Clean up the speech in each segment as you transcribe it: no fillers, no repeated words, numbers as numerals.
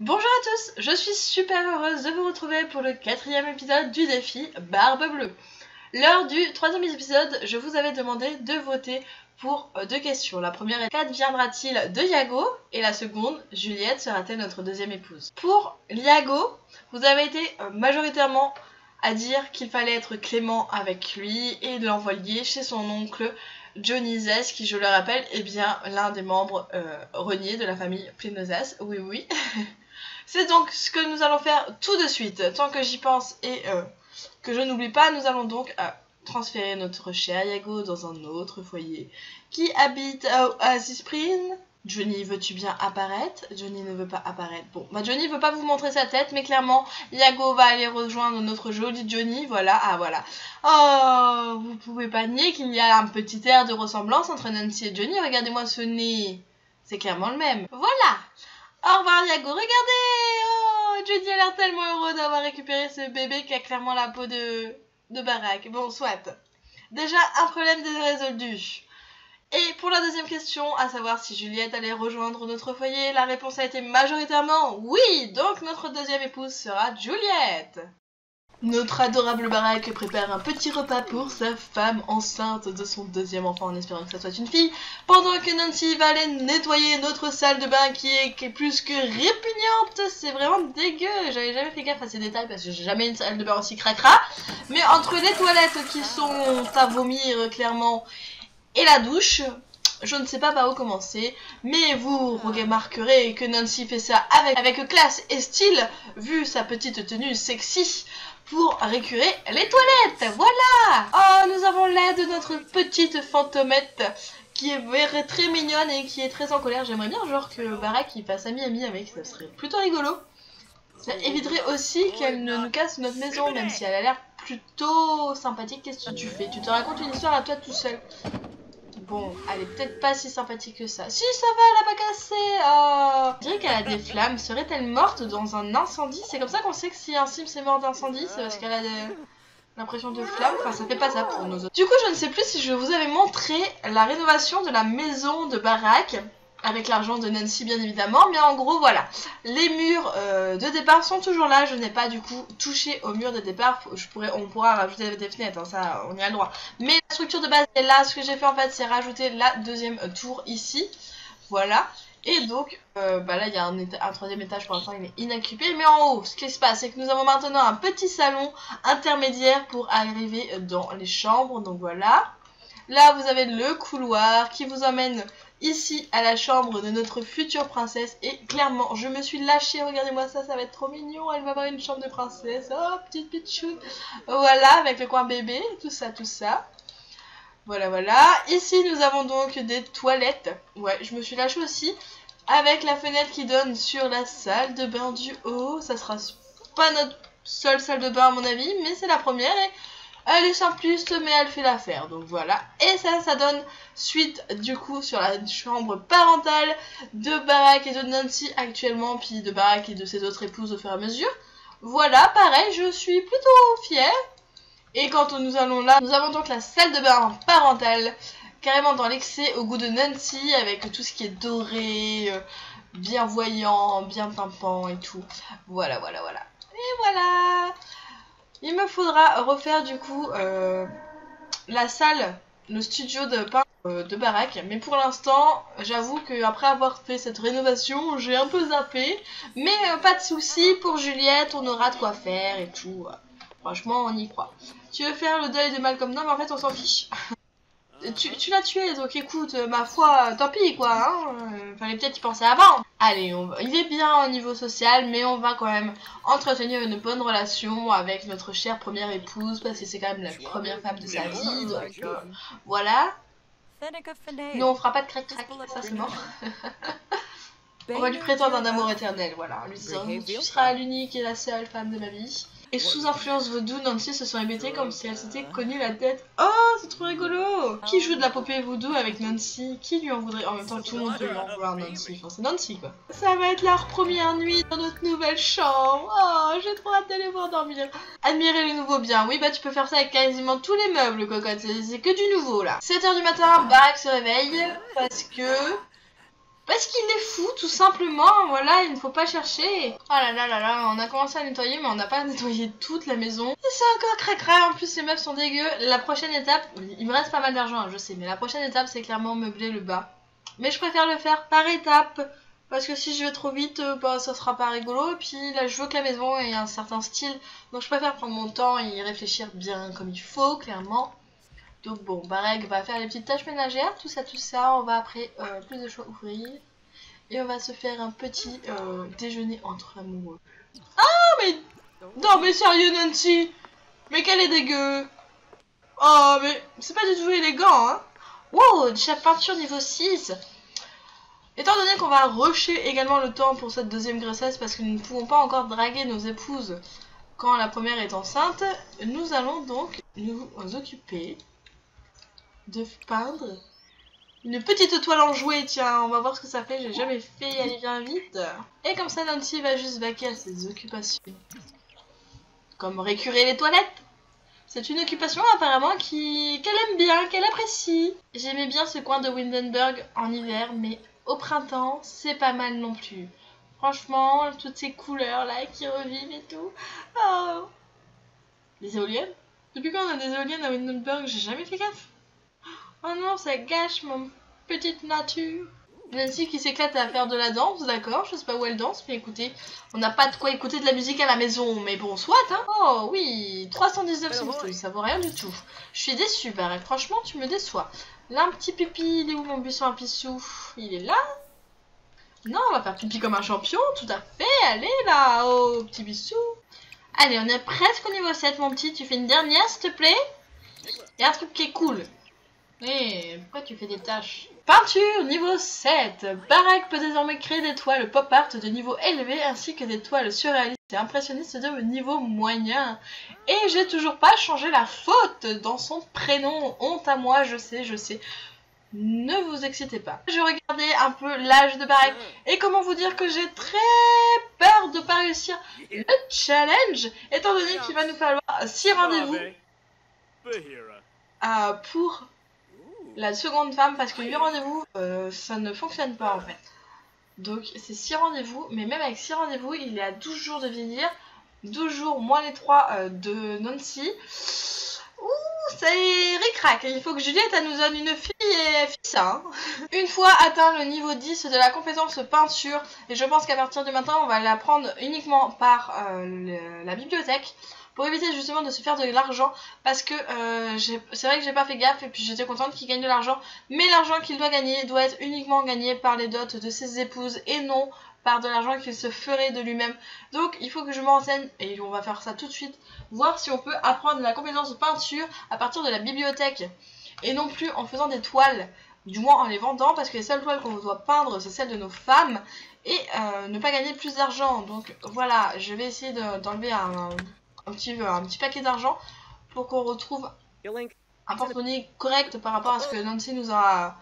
Bonjour à tous, je suis super heureuse de vous retrouver pour le 4e épisode du défi Barbe Bleue. Lors du 3e épisode, je vous avais demandé de voter pour deux questions. La première est « Qu'adviendra-t-il de Iago ?» et la seconde « Juliette sera-t-elle notre deuxième épouse ?» Pour Iago, vous avez été majoritairement à dire qu'il fallait être clément avec lui et de l'envoyer chez son oncle Johnny Zest, qui, je le rappelle, est bien l'un des membres reniés de la famille Plinozas. Oui, oui. C'est donc ce que nous allons faire tout de suite, tant que j'y pense et que je n'oublie pas. Nous allons donc transférer notre cher Iago dans un autre foyer qui habite à Asisprin. Johnny, veux-tu bien apparaître? Johnny ne veut pas apparaître. Bon, bah Johnny veut pas vous montrer sa tête, mais clairement, Iago va aller rejoindre notre joli Johnny. Voilà, ah voilà. Oh, vous pouvez pas nier qu'il y a un petit air de ressemblance entre Nancy et Johnny. Regardez-moi ce nez. C'est clairement le même. Voilà. Au revoir Iago, regardez! Oh, Johnny a l'air tellement heureux d'avoir récupéré ce bébé qui a clairement la peau de Barack. Bon, soit. Déjà, un problème dérésolu. Et pour la deuxième question, à savoir si Juliette allait rejoindre notre foyer, la réponse a été majoritairement oui! Donc notre deuxième épouse sera Juliette! Notre adorable Barack prépare un petit repas pour sa femme enceinte de son deuxième enfant en espérant que ça soit une fille, pendant que Nancy va aller nettoyer notre salle de bain qui est plus que répugnante. C'est vraiment dégueu, j'avais jamais fait gaffe à ces détails parce que j'ai jamais une salle de bain aussi cracra. Mais entre les toilettes qui sont à vomir clairement et la douche, je ne sais pas par où commencer, mais vous remarquerez que Nancy fait ça avec classe et style, vu sa petite tenue sexy, pour récurer les toilettes. Voilà. Oh, nous avons l'aide de notre petite fantomette qui est très mignonne et qui est très en colère. J'aimerais bien genre que Barack y passe ami-ami avec, ça serait plutôt rigolo. Ça éviterait aussi qu'elle ne nous casse notre maison, même si elle a l'air plutôt sympathique. Qu'est-ce que tu fais? Tu te racontes une histoire à toi tout seul. Bon, elle est peut-être pas si sympathique que ça. Si, ça va, elle a pas cassé. Je dirais qu'elle a des flammes. Serait-elle morte dans un incendie? C'est comme ça qu'on sait que si un Sims est mort d'incendie, c'est parce qu'elle a l'impression de flammes. Enfin, ça fait pas ça pour nous autres. Du coup, je ne sais plus si je vous avais montré la rénovation de la maison de Barack, avec l'argent de Nancy, bien évidemment. Mais en gros, voilà. Les murs de départ sont toujours là. Je n'ai pas, du coup, touché aux murs de départ. On pourra rajouter des fenêtres. Hein, ça, on y a le droit. Mais la structure de base est là. Ce que j'ai fait, en fait, c'est rajouter la deuxième tour ici. Voilà. Et donc, bah là, il y a un troisième étage. Pour l'instant, il est inoccupé. Mais en haut, ce qui se passe, c'est que nous avons maintenant un petit salon intermédiaire pour arriver dans les chambres. Donc, voilà. Là, vous avez le couloir qui vous emmène ici à la chambre de notre future princesse. Et clairement, je me suis lâchée. Regardez-moi ça, ça va être trop mignon. Elle va avoir une chambre de princesse. Oh, petite pitchoune. Voilà, avec le coin bébé, tout ça, tout ça. Voilà, voilà. Ici, nous avons donc des toilettes. Ouais, je me suis lâchée aussi. Avec la fenêtre qui donne sur la salle de bain du haut. Ça sera pas notre seule salle de bain à mon avis, mais c'est la première et... elle est simpliste, mais elle fait l'affaire, donc voilà. Et ça, ça donne suite, du coup, sur la chambre parentale de Barack et de Nancy actuellement, puis de Barack et de ses autres épouses au fur et à mesure. Voilà, pareil, je suis plutôt fière. Et quand nous allons là, nous avons donc la salle de bain parentale, carrément dans l'excès au goût de Nancy, avec tout ce qui est doré, bien voyant, bien pimpant et tout. Voilà, voilà, voilà. Et voilà! Il me faudra refaire du coup la salle, le studio de peintre de Barack. Mais pour l'instant, j'avoue qu'après avoir fait cette rénovation, j'ai un peu zappé. Mais pas de soucis, pour Juliette, on aura de quoi faire et tout. Franchement, on y croit. Tu veux faire le deuil de Malcolm? Non, mais en fait, on s'en fiche. tu l'as tué, donc écoute, ma foi, tant pis quoi. Hein, fallait peut-être y penser avant. Allez, il est bien au niveau social, mais on va quand même entretenir une bonne relation avec notre chère première épouse, parce que c'est quand même la première femme de sa vie, donc voilà. Nous, on fera pas de crac-crac, ça c'est mort. On va lui prétendre un amour éternel, voilà. Lui disant, tu seras l'unique et la seule femme de ma vie. Et sous influence vaudou, Nancy se sont hébétées comme si elle s'était connue la tête. Oh, c'est trop rigolo! Qui joue de la poupée vaudou avec Nancy? Qui lui en voudrait? En même temps, tout le monde peut lui en vouloir, Nancy. Enfin, c'est Nancy, quoi. Ça va être leur première nuit dans notre nouvelle chambre. Oh, j'ai trop hâte de les voir dormir. Admirer les nouveaux biens. Oui, bah, tu peux faire ça avec quasiment tous les meubles, cocotte. C'est que du nouveau, là. 7h du matin, Barack se réveille parce que... Parce qu'il est fou, tout simplement, voilà, il ne faut pas chercher. Oh là là là là, on a commencé à nettoyer, mais on n'a pas nettoyé toute la maison. Et c'est encore cracra, en plus ces meubles sont dégueux. La prochaine étape, il me reste pas mal d'argent, hein, je sais, mais la prochaine étape, c'est clairement meubler le bas. Mais je préfère le faire par étape, parce que si je vais trop vite, bah, ça sera pas rigolo. Et puis là, je veux que la maison ait un certain style, donc je préfère prendre mon temps et y réfléchir bien comme il faut, clairement. Donc bon, Barack va faire les petites tâches ménagères, tout ça, on va après plus de choix ouvrir. Et on va se faire un petit déjeuner entre amoureux. Ah mais... Non mais sérieux Nancy, mais qu'elle est dégueu. Oh mais c'est pas du tout élégant hein. Wow, chaque peinture niveau 6. Étant donné qu'on va rusher également le temps pour cette deuxième grossesse parce que nous ne pouvons pas encore draguer nos épouses quand la première est enceinte, nous allons donc nous occuper de peindre une petite toile enjouée. Tiens, on va voir ce que ça fait, j'ai jamais fait, allez bien vite. Et comme ça Nancy va juste vaquer à ses occupations, comme récurer les toilettes. C'est une occupation apparemment qu'elle aime bien, qu'elle apprécie. J'aimais bien ce coin de Windenburg en hiver, mais au printemps c'est pas mal non plus. Franchement, toutes ces couleurs là qui revivent et tout. Oh. Les éoliennes. Depuis quand on a des éoliennes à Windenburg, j'ai jamais fait gaffe. Oh non, ça gâche mon petite nature. Nancy qui s'éclate à faire de la danse, d'accord, je sais pas où elle danse, mais écoutez, on n'a pas de quoi écouter de la musique à la maison, mais bon, soit, hein. Oh oui, 319 centimes, ça vaut rien du tout. Je suis déçue, Barack, franchement, tu me déçois. Là, un petit pipi, il est où mon buisson à pissou? Il est là? Non, on va faire pipi comme un champion, tout à fait, allez là, oh, petit bisou. Allez, on est presque au niveau 7, mon petit, tu fais une dernière, s'il te plaît? Il y a un truc qui est cool. Hey, pourquoi tu fais des tâches? Peinture niveau 7. Barack peut désormais créer des toiles pop art de niveau élevé ainsi que des toiles surréalistes et impressionnistes de niveau moyen. Et j'ai toujours pas changé la faute dans son prénom. Honte à moi, je sais, je sais. Ne vous excitez pas. Je regardais un peu l'âge de Barack et comment vous dire que j'ai très peur de pas réussir le challenge étant donné qu'il va nous falloir 6 rendez-vous pour... la seconde femme, parce que 8 rendez-vous, ça ne fonctionne pas en fait. Donc c'est 6 rendez-vous, mais même avec 6 rendez-vous, il est à 12 jours de vieillir. 12 jours moins les 3 de Nancy. Ouh, c'est ricrac. Il faut que Juliette, elle nous donne une fille et fils. Hein. Une fois atteint le niveau 10 de la compétence peinture, et je pense qu'à partir de maintenant, on va la prendre uniquement par la bibliothèque. Pour éviter justement de se faire de l'argent, parce que c'est vrai que j'ai pas fait gaffe et puis j'étais contente qu'il gagne de l'argent, mais l'argent qu'il doit gagner doit être uniquement gagné par les dots de ses épouses et non par de l'argent qu'il se ferait de lui-même. Donc il faut que je me renseigne, et on va faire ça tout de suite, voir si on peut apprendre la compétence de peinture à partir de la bibliothèque et non plus en faisant des toiles, du moins en les vendant, parce que les seules toiles qu'on doit peindre c'est celles de nos femmes et ne pas gagner plus d'argent. Donc voilà, je vais essayer d'enlever un petit paquet d'argent pour qu'on retrouve un porte-monnaie correct par rapport à ce que Nancy nous a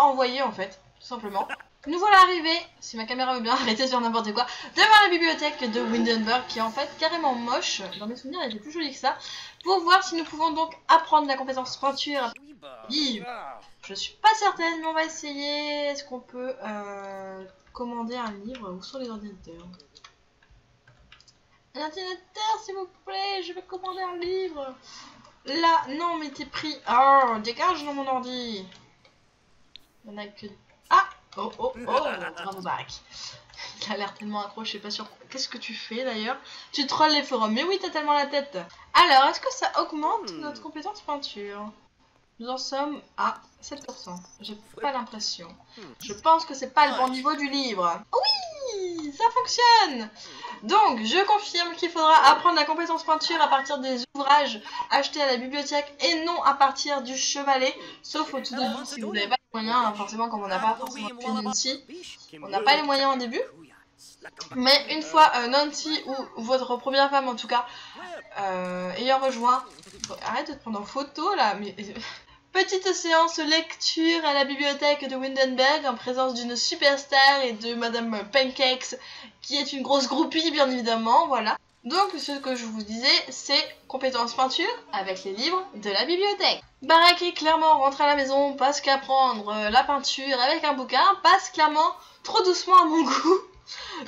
envoyé en fait, tout simplement. Nous voilà arrivés, si ma caméra veut bien arrêter sur n'importe quoi, devant la bibliothèque de Windenburg qui est en fait carrément moche, dans mes souvenirs elle était plus jolie que ça, pour voir si nous pouvons donc apprendre la compétence peinture. Je suis pas certaine, mais on va essayer. Est-ce qu'on peut commander un livre ou sur les ordinateurs? Un ordinateur, s'il vous plaît, je vais commander un livre. Là, non, mais t'es pris. Oh, dégage dans mon ordi. Il y en a que. Ah, oh, oh, oh, bravo, Barack. Il a l'air tellement accro, je sais pas sur quoi. Qu'est-ce que tu fais d'ailleurs? Tu trolles les forums. Mais oui, t'as tellement la tête. Alors, est-ce que ça augmente notre compétence peinture? Nous en sommes à 7%. J'ai pas l'impression. Je pense que c'est pas le bon niveau du livre. Oui, ça fonctionne. Donc, je confirme qu'il faudra apprendre la compétence peinture à partir des ouvrages achetés à la bibliothèque et non à partir du chevalet, sauf au tout début si vous n'avez pas les moyens, hein, forcément comme on n'a pas forcément fait Nancy, on n'a pas les moyens au début. Mais une fois Nancy ou votre première femme en tout cas ayant rejoint, arrête de te prendre en photo là, mais... Petite séance lecture à la bibliothèque de Windenburg en présence d'une superstar et de Madame Pancakes qui est une grosse groupie bien évidemment, voilà. Donc ce que je vous disais c'est compétences peinture avec les livres de la bibliothèque. Barack est clairement rentré à la maison parce qu'apprendre la peinture avec un bouquin passe clairement trop doucement à mon goût.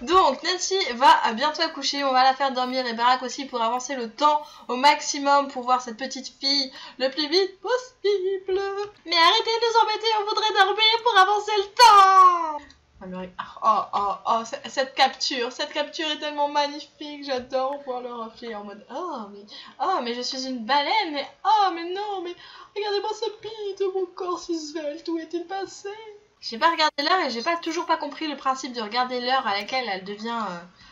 Donc Nancy va bientôt accoucher, on va la faire dormir et Barack aussi pour avancer le temps au maximum pour voir cette petite fille le plus vite possible. Mais arrêtez de nous embêter, on voudrait dormir pour avancer le temps. Oh, oh, oh, cette capture est tellement magnifique, j'adore voir le reflet en mode oh mais je suis une baleine, mais oh mais non, mais regardez-moi ce pli de mon corps si svelte, où est-il passé? J'ai pas regardé l'heure et j'ai toujours pas compris le principe de regarder l'heure à laquelle elle devient,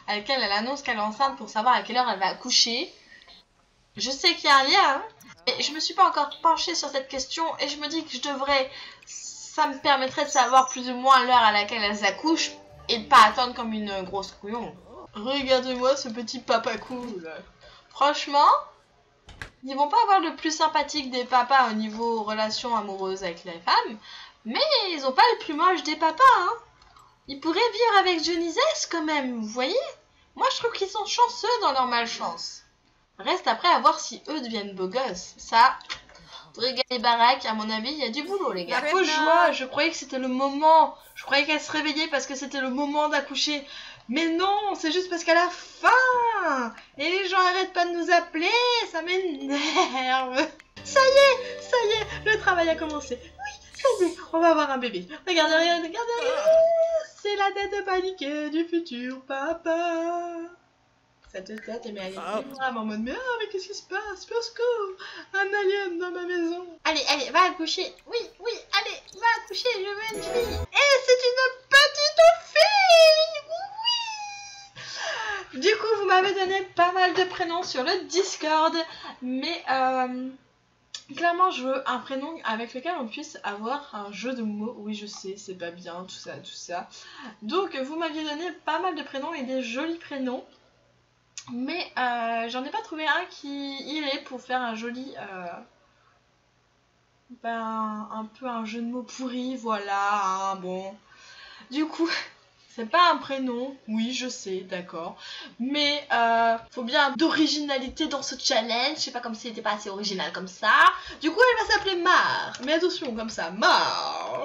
à laquelle elle annonce qu'elle est enceinte pour savoir à quelle heure elle va accoucher. Je sais qu'il y a un lien, hein, mais je me suis pas encore penchée sur cette question et je me dis que je devrais... Ça me permettrait de savoir plus ou moins l'heure à laquelle elles accouchent et de pas attendre comme une grosse couillon. Regardez-moi ce petit papa cool. Franchement, ils vont pas avoir le plus sympathique des papas au niveau relations amoureuses avec les femmes, mais ils ont pas le plus moche des papas. Hein. Ils pourraient vivre avec Johnny Zest quand même, vous voyez? Moi je trouve qu'ils sont chanceux dans leur malchance. Reste après à voir si eux deviennent beaux gosses. Ça... Regardez Barack, à mon avis, il y a du boulot, les gars. Fausse joie, je croyais que c'était le moment. Je croyais qu'elle se réveillait parce que c'était le moment d'accoucher. Mais non, c'est juste parce qu'elle a faim. Et les gens arrêtent pas de nous appeler, ça m'énerve. Ça y est, le travail a commencé. Oui, ça y est, on va avoir un bébé. Regardez, regardez, regardez. C'est la tête paniquée du futur papa. Cette tête mais elle est vraiment en mode mais ah mais qu'est-ce qui se passe? Au secours! Un alien dans ma maison! Allez, allez, va accoucher! Oui, oui, allez, va accoucher, je veux une fille! Et c'est une petite fille! Oui! Du coup, vous m'avez donné pas mal de prénoms sur le Discord, mais clairement je veux un prénom avec lequel on puisse avoir un jeu de mots. Oui je sais, c'est pas bien, tout ça, tout ça. Donc vous m'aviez donné pas mal de prénoms et des jolis prénoms. Mais j'en ai pas trouvé un qui irait pour faire un joli, un peu un jeu de mots pourri, voilà, hein, bon. Du coup, c'est pas un prénom, oui je sais, d'accord, mais faut bien d'originalité dans ce challenge, je sais pas comme si c'était pas assez original comme ça. Du coup elle va s'appeler Mar, mais attention comme ça, Mar,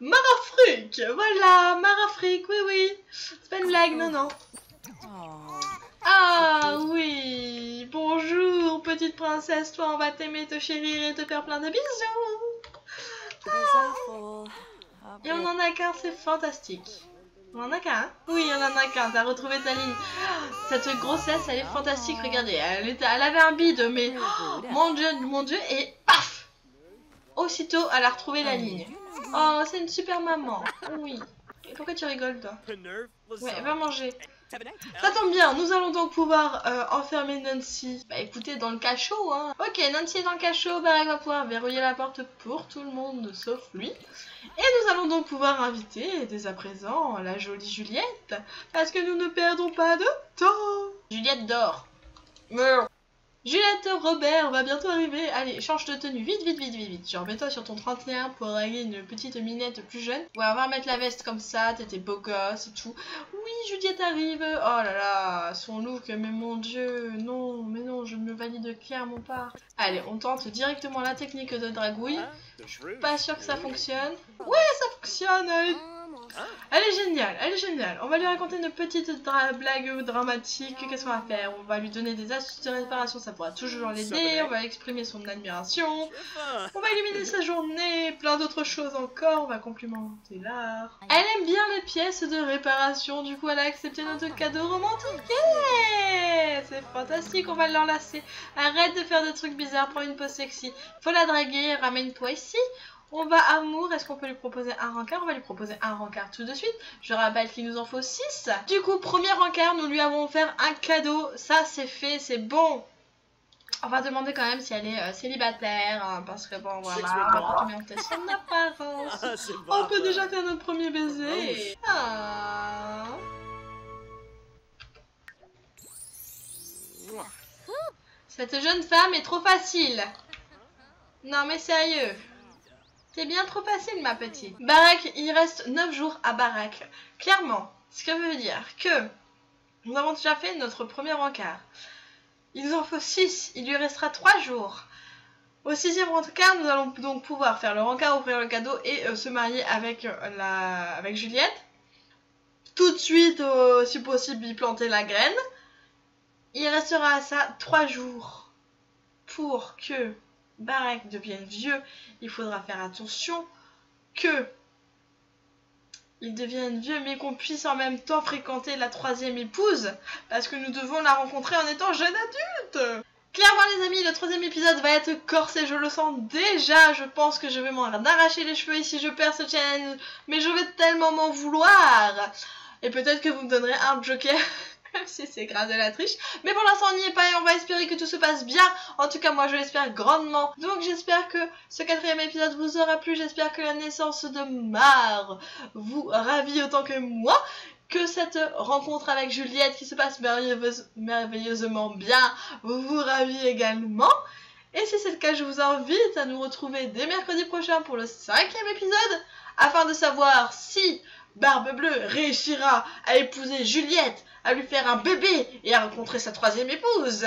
Marafrique, voilà, Marafrique, oui oui, c'est pas une blague, non non. Ah oui, bonjour petite princesse, toi on va t'aimer, te chérir et te faire plein de bisous. Ah. Et on en a qu'un, c'est fantastique. On en a qu'un? Oui, on en a qu'un, t'as retrouvé ta ligne. Cette grossesse, elle est fantastique, regardez, elle avait un bide, mais oh, mon dieu, et paf! Aussitôt, elle a retrouvé la ligne. Oh, c'est une super maman, oui. Pourquoi tu rigoles toi? Ouais, va manger. Ça tombe bien, nous allons donc pouvoir enfermer Nancy. Bah écoutez, dans le cachot, hein. Ok, Nancy est dans le cachot, Barack va pouvoir verrouiller la porte pour tout le monde, sauf lui. Et nous allons donc pouvoir inviter, dès à présent, la jolie Juliette, parce que nous ne perdons pas de temps. Juliette dort. Meur. Juliette Robert va bientôt arriver. Allez, change de tenue, vite, vite, vite, vite, vite. Genre, mets-toi sur ton 31 pour draguer une petite minette plus jeune. Ouais, on va remettre la veste comme ça, t'étais beau gosse et tout. Oui, Juliette arrive. Oh là là, son look, mais mon dieu, non, mais non, je ne valide clairement pas. Allez, on tente directement la technique de dragouille. Je suis pas sûre que ça fonctionne. Ouais, ça fonctionne. Elle est géniale, elle est géniale. On va lui raconter une petite blague dramatique. Qu'est-ce qu'on va faire? On va lui donner des astuces de réparation, ça pourra toujours l'aider. On va exprimer son admiration. On va illuminer sa journée, plein d'autres choses encore. On va complimenter l'art. Elle aime bien les pièces de réparation, du coup elle a accepté notre cadeau romantique. Yeah, c'est fantastique, on va l'enlacer. Arrête de faire des trucs bizarres, prends une pause sexy. Faut la draguer, ramène-toi ici. On va amour, est-ce qu'on peut lui proposer un rencard? On va lui proposer un rencard tout de suite. Je rappelle qu'il nous en faut 6. Du coup, premier rencard, nous lui avons offert un cadeau. Ça, c'est fait, c'est bon. On va demander quand même si elle est célibataire. Hein, parce que bon, voilà, on va complimenter son apparence. On peut déjà faire notre premier baiser. Ah. Cette jeune femme est trop facile. Non mais sérieux. C'est bien trop facile, ma petite. Barack, il reste 9 jours à Barack. Clairement, ce que veut dire que nous avons déjà fait notre premier rencard. Il nous en faut 6, il lui restera 3 jours. Au sixième rencard, nous allons donc pouvoir faire le rencard, ouvrir le cadeau et se marier avec, avec Juliette. Tout de suite, si possible, y planter la graine. Il restera à ça 3 jours. Pour que Barack devienne vieux, il faudra faire attention que il devienne vieux, mais qu'on puisse en même temps fréquenter la 3e épouse, parce que nous devons la rencontrer en étant jeune adulte. Clairement les amis, le 3e épisode va être corsé, je le sens déjà, je pense que je vais m'en arracher les cheveux si je perds ce challenge, mais je vais tellement m'en vouloir. Et peut-être que vous me donnerez un joker, même si c'est grave de la triche. Mais pour l'instant on n'y est pas et on va espérer que tout se passe bien. En tout cas moi je l'espère grandement. Donc j'espère que ce 4e épisode vous aura plu, j'espère que la naissance de Mar vous ravit autant que moi. Que cette rencontre avec Juliette qui se passe merveilleusement bien vous vous ravit également. Et si c'est le cas, je vous invite à nous retrouver dès mercredi prochain pour le 5e épisode afin de savoir si Barbe Bleue réussira à épouser Juliette, à lui faire un bébé et à rencontrer sa 3e épouse.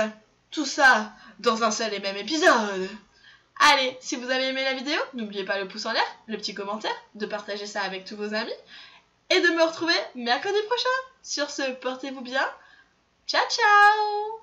Tout ça dans un seul et même épisode. Allez, si vous avez aimé la vidéo, n'oubliez pas le pouce en l'air, le petit commentaire, de partager ça avec tous vos amis. Et de me retrouver mercredi prochain. Sur ce, portez-vous bien. Ciao, ciao!